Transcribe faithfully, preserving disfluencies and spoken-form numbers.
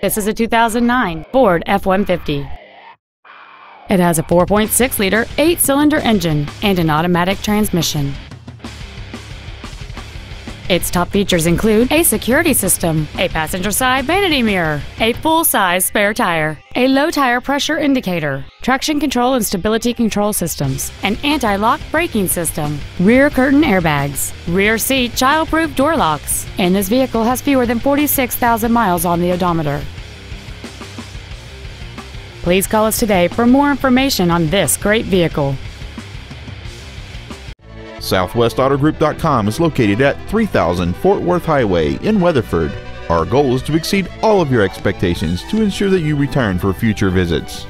This is a two thousand nine Ford F one fifty. It has a four point six liter eight-cylinder engine and an automatic transmission. Its top features include a security system, a passenger side vanity mirror, a full-size spare tire, a low tire pressure indicator, traction control and stability control systems, an anti-lock braking system, rear curtain airbags, rear seat child-proof door locks, and this vehicle has fewer than forty-six thousand miles on the odometer. Please call us today for more information on this great vehicle. Southwest Auto Group dot com is located at three thousand Fort Worth Highway in Weatherford. Our goal is to exceed all of your expectations to ensure that you return for future visits.